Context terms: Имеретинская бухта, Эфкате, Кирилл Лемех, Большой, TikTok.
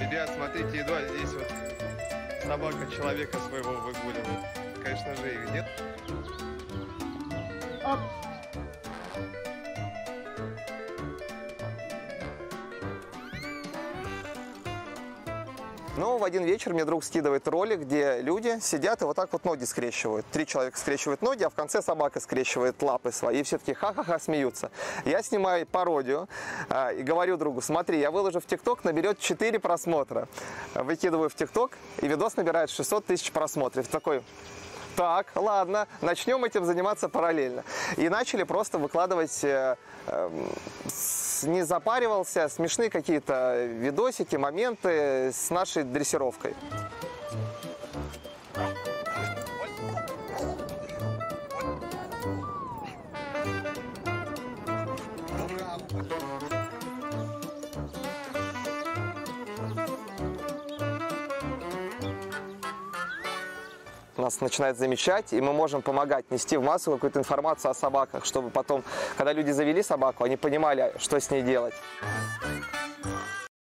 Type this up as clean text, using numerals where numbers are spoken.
Ребят, смотрите, едва здесь вот собака человека своего выгуливает. Конечно же, их нет. Оп. Ну, в один вечер мне друг скидывает ролик, где люди сидят и вот так вот ноги скрещивают. 3 человека скрещивают ноги, а в конце собака скрещивает лапы свои. И все-таки ха-ха-ха смеются. Я снимаю пародию и говорю другу: смотри, я выложу в TikTok, наберет 4 просмотра. Выкидываю в TikTok, и видос набирает 600 тысяч просмотров. Такой... Так, ладно, начнем этим заниматься параллельно. И начали просто выкладывать, не запаривался, смешные какие-то видосики, моменты с нашей дрессировкой. Нас начинает замечать, и мы можем помогать нести в массу какую-то информацию о собаках, чтобы потом, когда люди завели собаку, они понимали, что с ней делать.